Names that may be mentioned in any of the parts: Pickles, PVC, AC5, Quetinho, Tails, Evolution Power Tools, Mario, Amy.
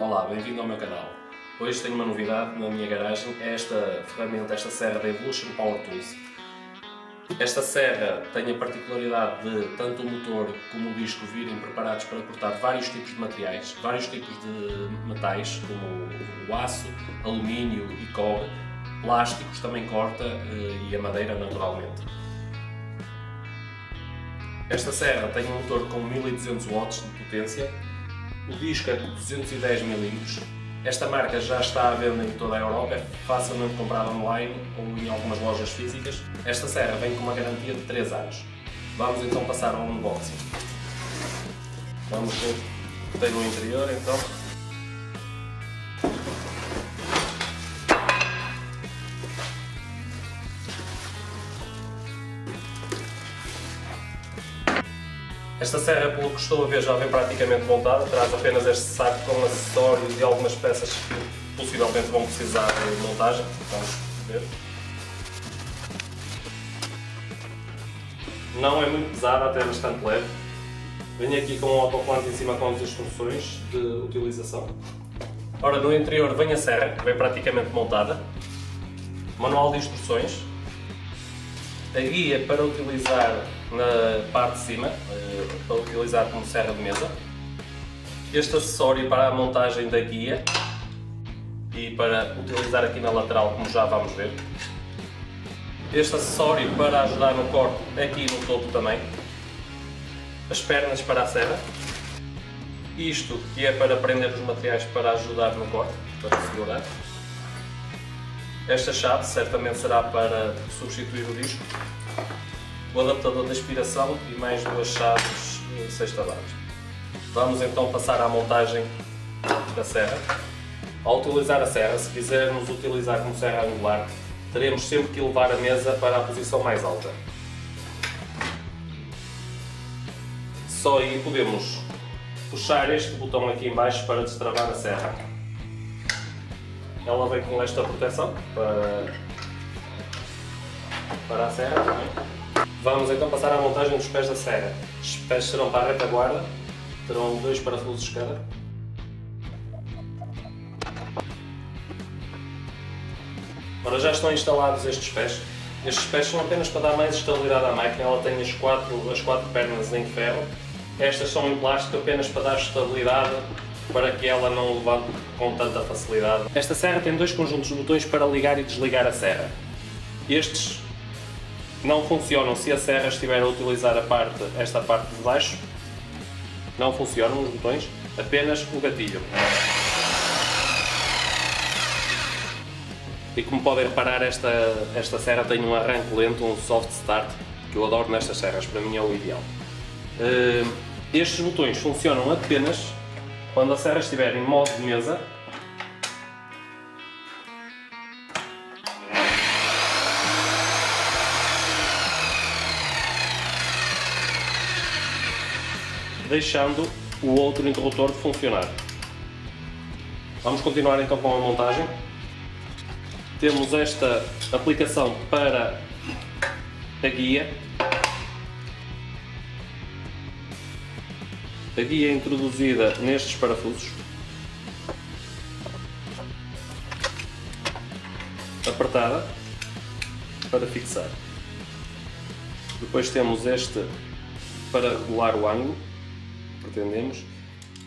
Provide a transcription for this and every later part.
Olá, bem-vindo ao meu canal. Hoje tenho uma novidade na minha garagem, é esta ferramenta, esta serra da Evolution Power Tools. Esta serra tem a particularidade de tanto o motor como o disco virem preparados para cortar vários tipos de materiais, vários tipos de metais, como o aço, alumínio e cobre, plásticos também corta e a madeira naturalmente. Esta serra tem um motor com 1200 watts de potência, o disco é de 210 mm. Esta marca já está à venda em toda a Europa, é facilmente comprada online ou em algumas lojas físicas. Esta serra vem com uma garantia de 3 anos. Vamos então passar ao unboxing. Vamos ver o que tem no interior então. Esta serra, pelo que estou a ver, já vem praticamente montada, traz apenas este saco com acessórios e algumas peças que possivelmente vão precisar de montagem. Vamos ver. Não é muito pesada, até bastante leve. Venho aqui com um autocolante em cima com as instruções de utilização. Ora, no interior vem a serra, vem praticamente montada. Manual de instruções. A guia para utilizar na parte de cima, para utilizar como serra de mesa. Este acessório para a montagem da guia e para utilizar aqui na lateral, como já vamos ver. Este acessório para ajudar no corte aqui no topo também. As pernas para a serra. Isto que é para prender os materiais para ajudar no corte, para segurar. Esta chave certamente será para substituir o disco, o adaptador de aspiração e mais duas chaves sexta-barras. Vamos então passar à montagem da serra. Ao utilizar a serra, se quisermos utilizar como serra angular, teremos sempre que levar a mesa para a posição mais alta. Só aí podemos puxar este botão aqui em baixo para destravar a serra. Ela vem com esta proteção para a serra também. Vamos então passar à montagem dos pés da serra. Os pés serão para a retaguarda, terão 2 parafusos de cada. Ora, já estão instalados estes pés. Estes pés são apenas para dar mais estabilidade à máquina. Ela tem as quatro pernas em ferro. Estas são em plástico apenas para dar estabilidade, para que ela não levante com tanta facilidade. Esta serra tem 2 conjuntos de botões para ligar e desligar a serra. Estes não funcionam se a serra estiver a utilizar esta parte de baixo. Não funcionam os botões, apenas o gatilho. E como podem reparar, esta serra tem um arranque lento, um soft start, que eu adoro nestas serras, para mim é o ideal. Estes botões funcionam apenas quando a serra estiver em modo de mesa deixando o outro interruptor de funcionar. Vamos continuar então com a montagem. Temos esta aplicação para a guia. A guia é introduzida nestes parafusos, apertada para fixar. Depois temos este para regular o ângulo, pretendemos,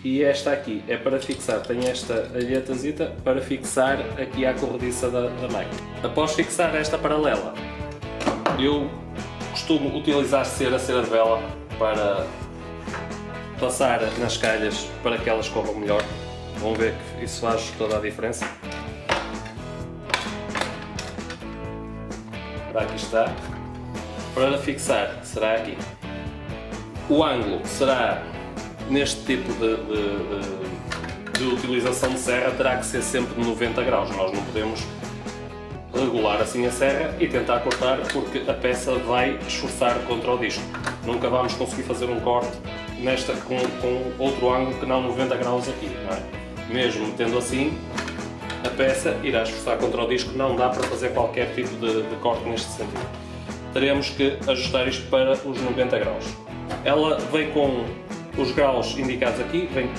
e esta aqui é para fixar, tem esta alhetazita para fixar aqui à corrediça da máquina. Após fixar esta paralela, eu costumo utilizar a cera de vela para passar nas calhas para que elas corram melhor. Vão ver que isso faz toda a diferença. Aqui está. Para fixar será aqui. O ângulo será neste tipo de utilização de serra, terá que ser sempre de 90 graus. Nós não podemos regular assim a serra e tentar cortar, porque a peça vai esforçar contra o disco. Nunca vamos conseguir fazer um corte com outro ângulo que não 90 graus aqui, não é? Mesmo tendo assim, a peça irá esforçar contra o disco, não dá para fazer qualquer tipo de corte neste sentido. Teremos que ajustar isto para os 90 graus. Ela vem com os graus indicados aqui, vem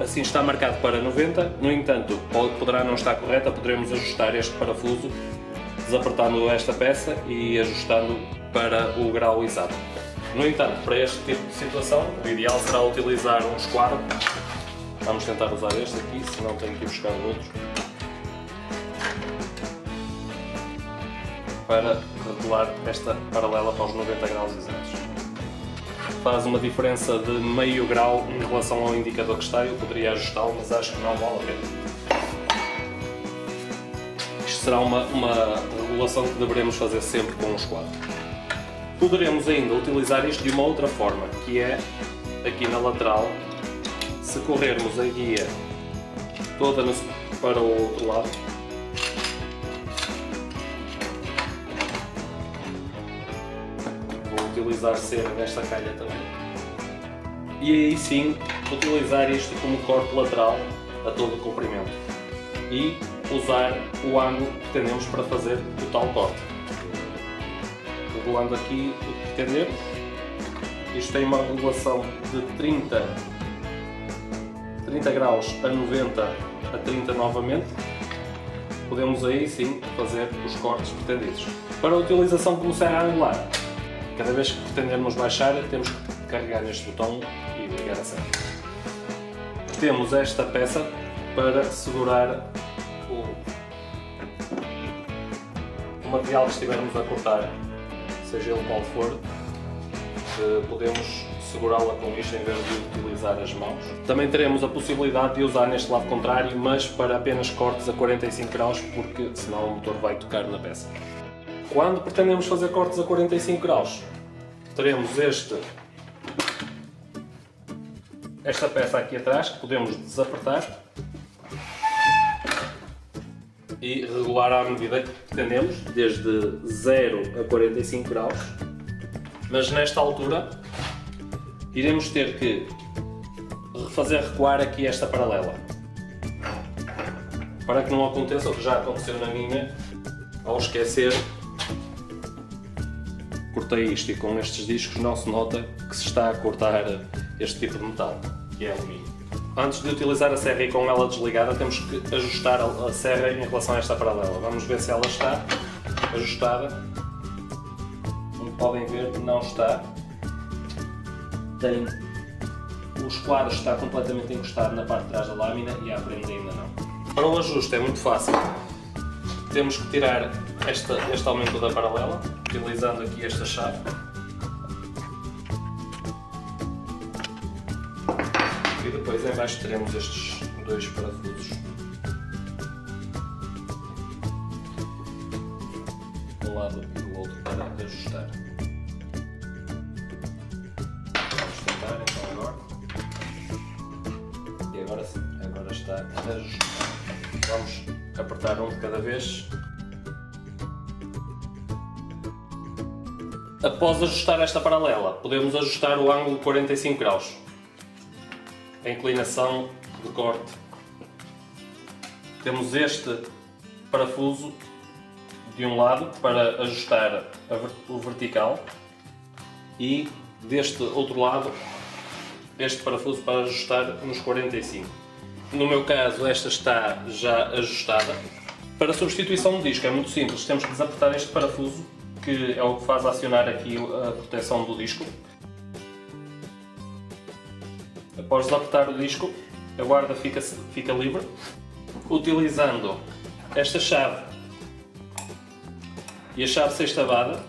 assim está marcado para 90, no entanto, poderá não estar correta, poderemos ajustar este parafuso, desapertando esta peça e ajustando para o grau exato. No entanto, para este tipo de situação, o ideal será utilizar um esquadro. Vamos tentar usar este aqui, senão tenho que ir buscar outros, para regular esta paralela para os 90 graus exatos. Faz uma diferença de meio grau em relação ao indicador que está, eu poderia ajustá-lo, mas acho que não vale a pena. Isto será uma regulação que deveremos fazer sempre com um esquadro. Poderemos ainda utilizar isto de uma outra forma, que é aqui na lateral, se corrermos a guia toda para o outro lado, utilizar cera nesta calha também, e aí sim utilizar isto como corte lateral a todo o comprimento e usar o ângulo que pretendemos para fazer o tal corte, regulando aqui o que pretendemos. Isto tem uma regulação de 30 graus a 90 a 30 novamente. Podemos aí sim fazer os cortes pretendidos. Para a utilização como serra angular, cada vez que pretendermos baixar, temos que carregar neste botão e ligar a serra. Temos esta peça para segurar o material que estivermos a cortar, seja ele qual for, podemos segurá-la com isto em vez de utilizar as mãos. Também teremos a possibilidade de usar neste lado contrário, mas para apenas cortes a 45 graus, porque senão o motor vai tocar na peça. Quando pretendemos fazer cortes a 45 graus, teremos esta peça aqui atrás, que podemos desapertar e regular à medida que pretendemos, desde 0 a 45 graus, mas nesta altura iremos ter que fazer recuar aqui esta paralela, para que não aconteça o que já aconteceu na minha, ao esquecer. Cortei isto e com estes discos não se nota que se está a cortar este tipo de metal, que é alumínio. Antes de utilizar a serra e com ela desligada, temos que ajustar a serra em relação a esta paralela. Vamos ver se ela está ajustada. Como podem ver, não está. O esquadro está completamente encostado na parte de trás da lâmina e a prenda ainda não. Para o ajuste é muito fácil. Temos que tirar este aumento da paralela, utilizando aqui esta chave. E depois em baixo teremos estes dois parafusos. Um lado e o outro para ajustar. Vamos tentar então agora. E agora sim, agora está ajustado. Vamos apertar um de cada vez. Após ajustar esta paralela, podemos ajustar o ângulo de 45 graus, a inclinação de corte. Temos este parafuso de um lado para ajustar o vertical e deste outro lado este parafuso para ajustar nos 45. No meu caso esta está já ajustada. Para a substituição do disco é muito simples, temos que desapertar este parafuso, que é o que faz acionar aqui a proteção do disco. Após desapertar o disco, a guarda fica livre. Utilizando esta chave e a chave sextavada,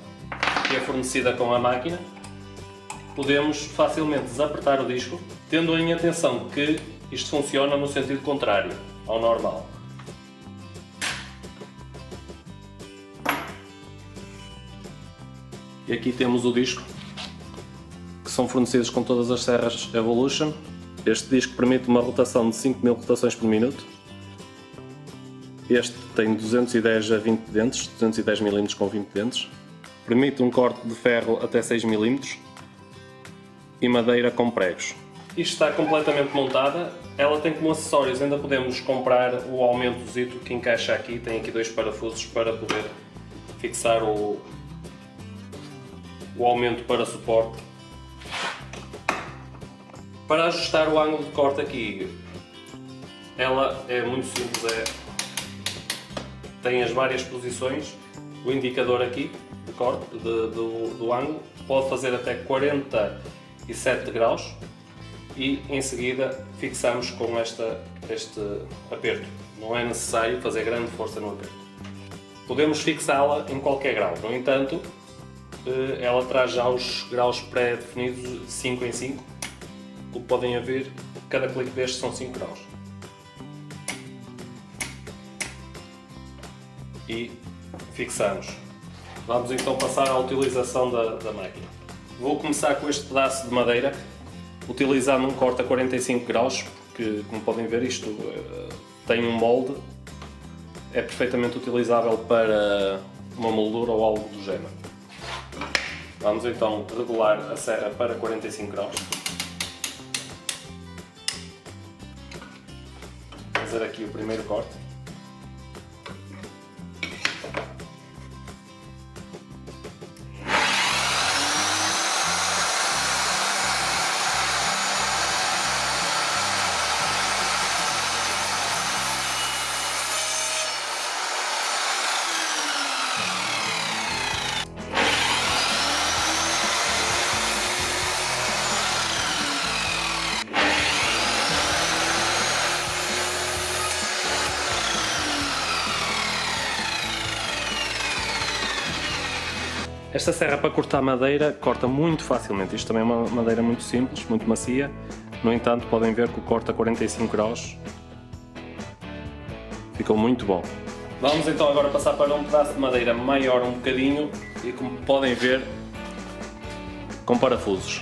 que é fornecida com a máquina, podemos facilmente desapertar o disco, tendo em atenção que isto funciona no sentido contrário ao normal. E aqui temos o disco, que são fornecidos com todas as serras Evolution. Este disco permite uma rotação de 5000 rotações por minuto. Este tem 210 a 20 dentes, 210 mm com 20 dentes. Permite um corte de ferro até 6 mm e madeira com pregos. Isto está completamente montada. Ela tem como acessórios, ainda podemos comprar o aumentozito que encaixa aqui. Tem aqui dois parafusos para poder fixar o aumento para suporte. Para ajustar o ângulo de corte aqui, Ela é muito simples, tem as várias posições, o indicador aqui de corte, do ângulo, pode fazer até 47 graus e em seguida fixamos com este aperto. Não é necessário fazer grande força no aperto. Podemos fixá-la em qualquer grau, no entanto, ela traz já os graus pré-definidos de 5 em 5, como podem ver, cada clique destes são 5 graus. E fixamos. Vamos então passar à utilização da máquina. Vou começar com este pedaço de madeira, utilizando um corte a 45 graus, porque como podem ver isto tem um molde, é perfeitamente utilizável para uma moldura ou algo do género. Vamos então regular a serra para 45 graus. Fazer aqui o primeiro corte. Esta serra para cortar madeira corta muito facilmente, isto também é uma madeira muito simples, muito macia, no entanto podem ver que o corte a 45 graus ficou muito bom. Vamos então agora passar para um pedaço de madeira maior um bocadinho e como podem ver com parafusos.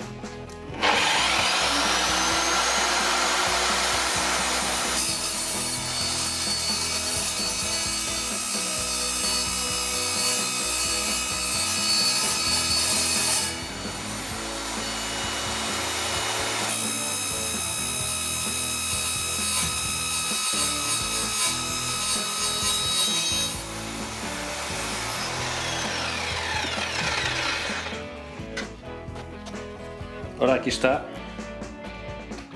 Ora, aqui está.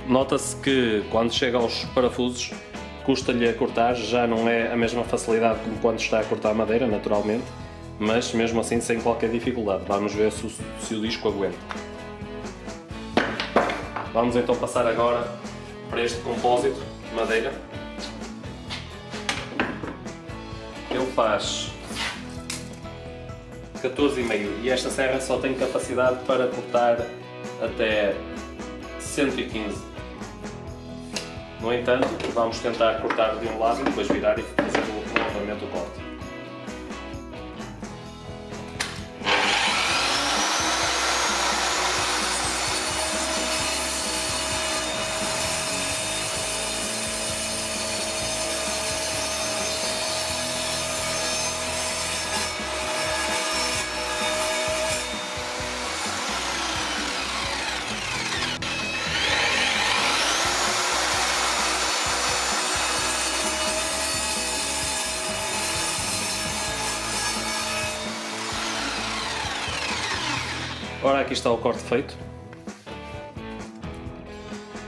Nota-se que quando chega aos parafusos custa-lhe a cortar, já não é a mesma facilidade como quando está a cortar madeira, naturalmente, mas mesmo assim sem qualquer dificuldade. Vamos ver se o disco aguenta. Vamos então passar agora para este compósito de madeira. Ele faz 14,5 e esta serra só tem capacidade para cortar até 115. No entanto, vamos tentar cortar de um lado e depois virar e fazer novamente o corte. Ora, aqui está o corte feito.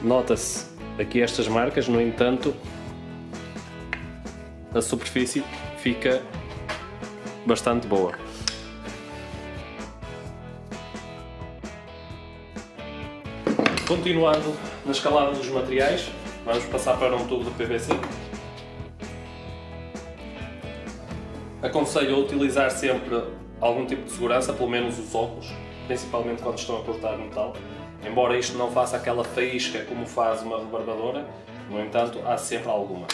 Nota-se aqui estas marcas, no entanto, a superfície fica bastante boa. Continuando na escalada dos materiais, vamos passar para um tubo de PVC. Aconselho a utilizar sempre algum tipo de segurança, pelo menos os óculos, principalmente quando estão a cortar metal, embora isto não faça aquela faísca como faz uma rebarbadora, no entanto, há sempre alguma.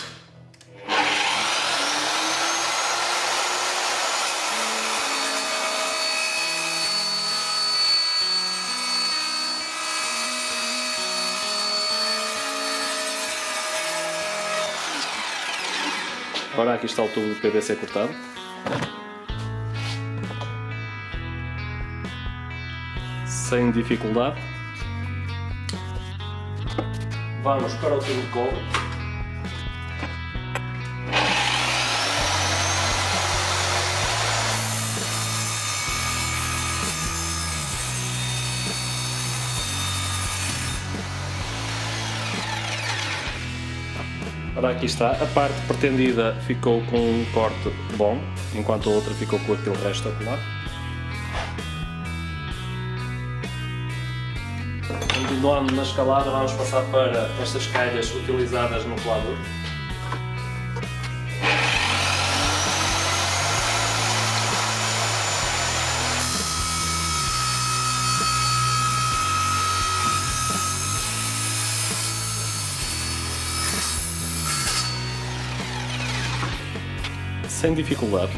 Agora aqui está o tubo de PVC cortado. Sem dificuldade. Vamos para o tubo de cobre. Ora, aqui está, a parte pretendida ficou com um corte bom, enquanto a outra ficou com aquele resto a colar. Continuando na escalada, vamos passar para estas calhas utilizadas no colador. Sem dificuldade.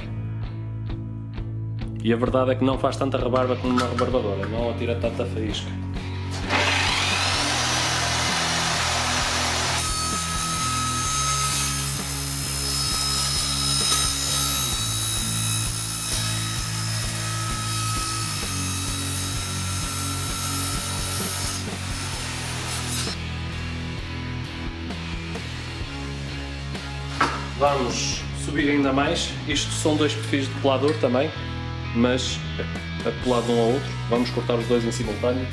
E a verdade é que não faz tanta rebarba como uma rebarbadora, não atira tanta faísca. Vamos subir ainda mais. Isto são dois perfis de colador também, mas colado um ao outro. Vamos cortar os dois em simultâneo.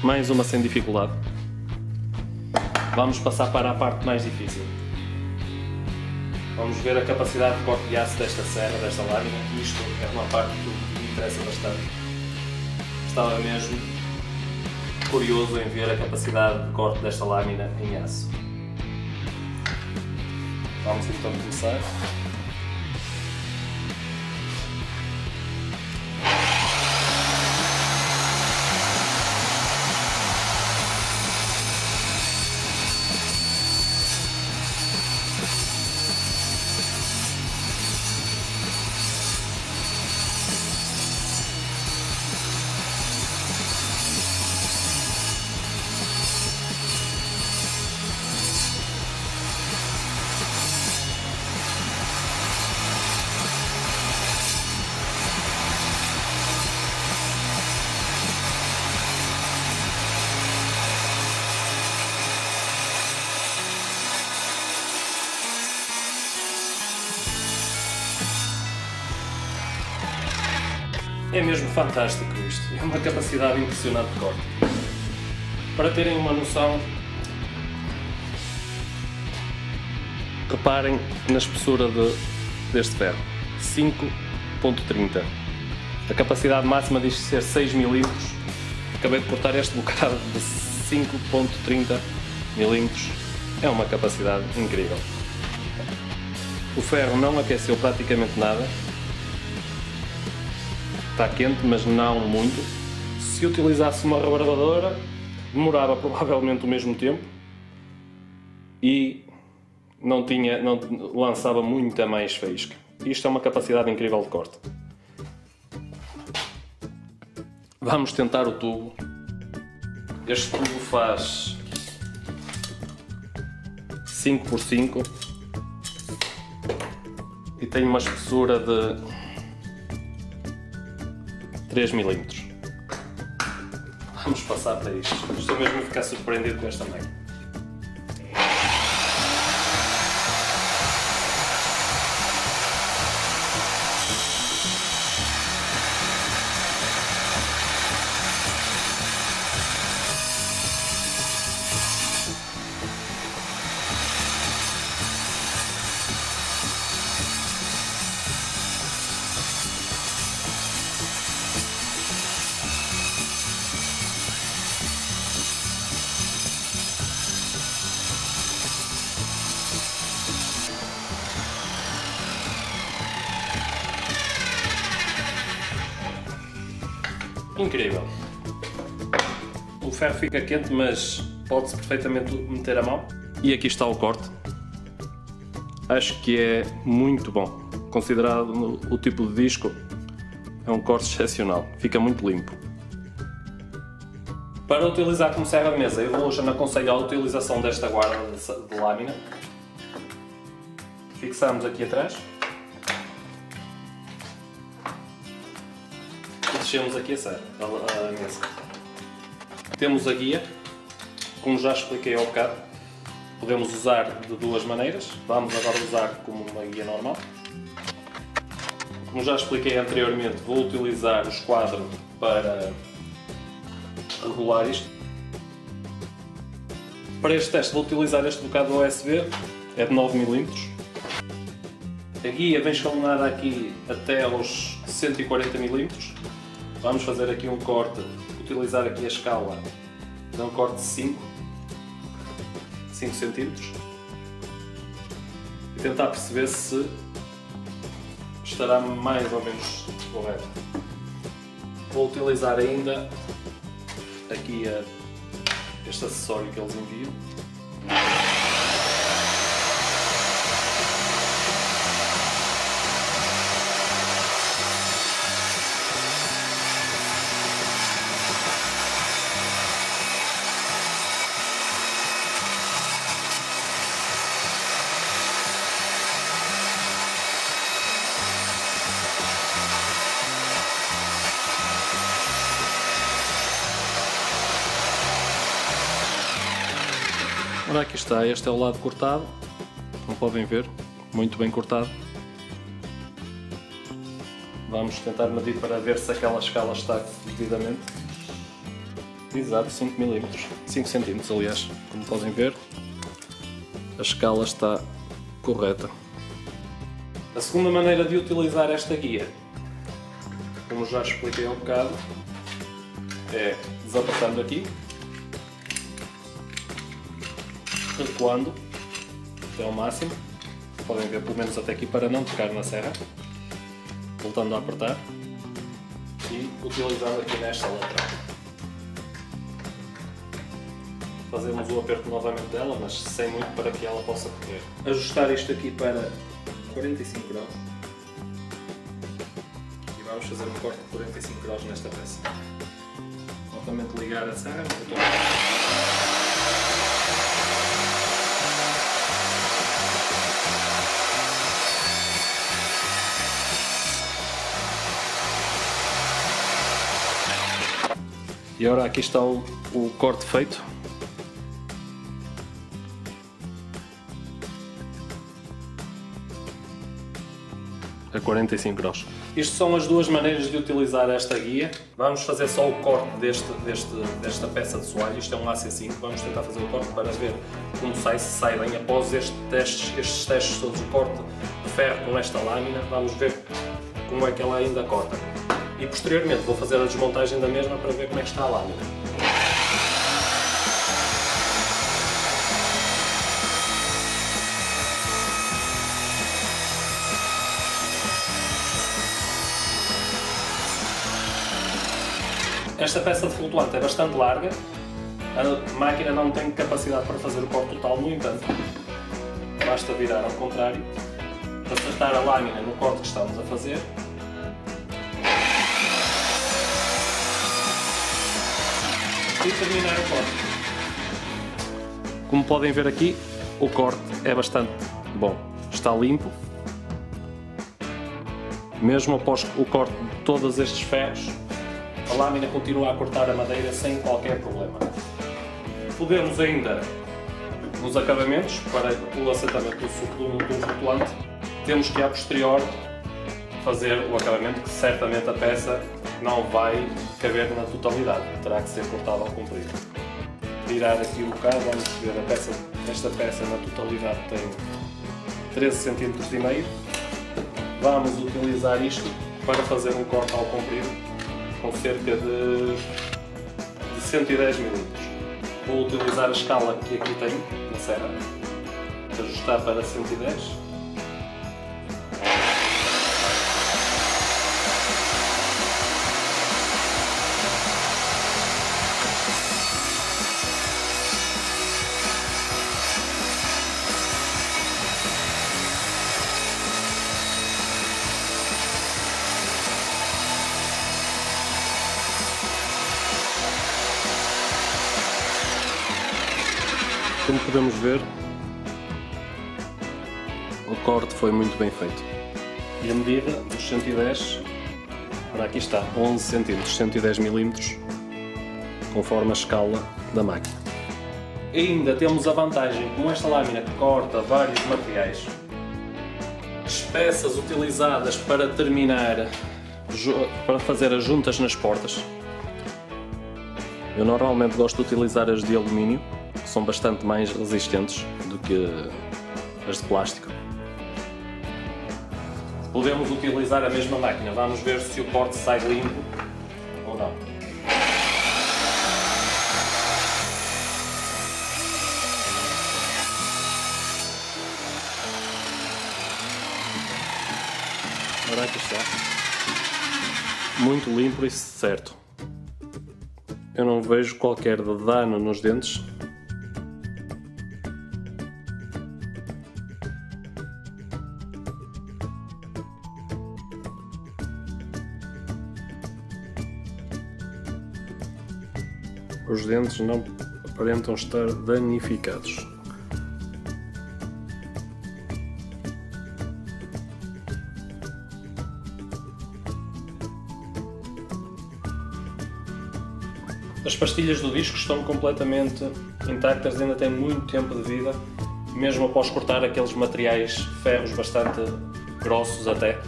Mais uma sem dificuldade. Vamos passar para a parte mais difícil. Vamos ver a capacidade de corte de aço desta serra, desta lâmina. Isto é uma parte que me interessa bastante. Estava mesmo curioso em ver a capacidade de corte desta lâmina em aço. Vamos então começar. É mesmo fantástico isto, é uma capacidade impressionante de corte. Para terem uma noção, reparem na espessura deste ferro, 5.30. A capacidade máxima diz ser 6 mm, acabei de cortar este bocado de 5.30 mm, é uma capacidade incrível. O ferro não aqueceu praticamente nada. Está quente, mas não muito. Se utilizasse uma rebarbadora, demorava provavelmente o mesmo tempo e não lançava muita mais faísca. Isto é uma capacidade incrível de corte. Vamos tentar o tubo. Este tubo faz 5x5 e tem uma espessura de 3 mm. Vamos passar para isto. Estou mesmo a ficar surpreendido com esta máquina. Incrível! O ferro fica quente, mas pode-se perfeitamente meter a mão. E aqui está o corte. Acho que é muito bom. Considerado o tipo de disco, é um corte excepcional. Fica muito limpo. Para utilizar como serra de mesa, a Evolution aconselha a utilização desta guarda de lâmina. Fixamos aqui atrás. Mexemos aqui a mesa. Temos a guia, como já expliquei há bocado, podemos usar de duas maneiras. Vamos agora usar como uma guia normal. Como já expliquei anteriormente, vou utilizar o esquadro para regular isto. Para este teste vou utilizar este bocado USB, é de 9 mm. A guia vem escalonada aqui até aos 140 mm. Vamos fazer aqui um corte, utilizar aqui a escala, dá um corte de 5 cm e tentar perceber se estará mais ou menos correto. Vou utilizar ainda aqui este acessório que eles enviam. Ora, aqui está, este é o lado cortado, como podem ver, muito bem cortado. Vamos tentar medir para ver se aquela escala está devidamente. Exato, 5 cm, aliás, como podem ver, a escala está correta. A segunda maneira de utilizar esta guia, como já expliquei há um bocado, é desapertando aqui, recuando até ao máximo, podem ver pelo menos até aqui para não tocar na serra, voltando a apertar e utilizando aqui nesta lateral. Fazemos o aperto novamente dela, mas sem muito para que ela possa correr. Ajustar isto aqui para 45 graus e vamos fazer um corte de 45 graus nesta peça. Novamente ligar a serra. E agora aqui está o corte feito. A 45 graus. Isto são as duas maneiras de utilizar esta guia. Vamos fazer só o corte desta peça de soalho. Isto é um AC5. Vamos tentar fazer o corte para ver como sai, se sai bem. Após estes testes todos, o corte de ferro com esta lâmina, vamos ver como é que ela ainda corta. E posteriormente vou fazer a desmontagem da mesma para ver como é que está a lâmina. Esta peça de flutuante é bastante larga, a máquina não tem capacidade para fazer o corte total, no entanto, basta virar ao contrário, acertar a lâmina no corte que estamos a fazer. E terminar o corte. Como podem ver aqui, o corte é bastante bom, está limpo. Mesmo após o corte de todos estes ferros, a lâmina continua a cortar a madeira sem qualquer problema. Podemos ainda, nos acabamentos, para o assentamento do flutuante, temos que a posterior fazer o acabamento, que certamente a peça não vai caber na totalidade, terá que ser cortado ao comprido. Tirar aqui um bocado, vamos ver, esta peça na totalidade tem 13,5 cm. Vamos utilizar isto para fazer um corte ao comprido com cerca de 110 mm. Vou utilizar a escala que aqui tenho, na serra, ajustar para 110. Como podemos ver, o corte foi muito bem feito. E a medida dos 110 Ora, aqui está, 11 cm, 110 mm, conforme a escala da máquina. E ainda temos a vantagem, como esta lâmina corta vários materiais, as peças utilizadas para terminar, para fazer as juntas nas portas. Eu normalmente gosto de utilizar as de alumínio, que são bastante mais resistentes do que as de plástico. Podemos utilizar a mesma máquina, vamos ver se o corte sai limpo ou não. Agora aqui está. Muito limpo e certo. Eu não vejo qualquer dano nos dentes. Os dentes não aparentam estar danificados. As pastilhas do disco estão completamente intactas, ainda têm muito tempo de vida, mesmo após cortar aqueles materiais ferros bastante grossos até,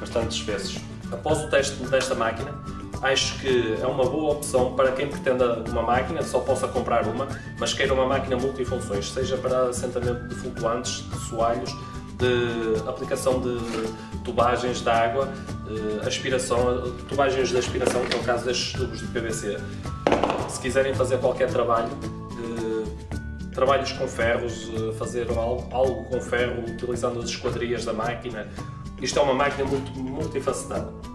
bastante espessos. Após o teste desta máquina, acho que é uma boa opção para quem pretenda uma máquina, só possa comprar uma, mas queira uma máquina multifunções, seja para assentamento de flutuantes, de soalhos, de aplicação de tubagens de água, aspiração, tubagens de aspiração, que é o caso destes tubos de PVC. Se quiserem fazer qualquer trabalho, trabalhos com ferros, fazer algo com ferro utilizando as esquadrias da máquina, isto é uma máquina multifacetada.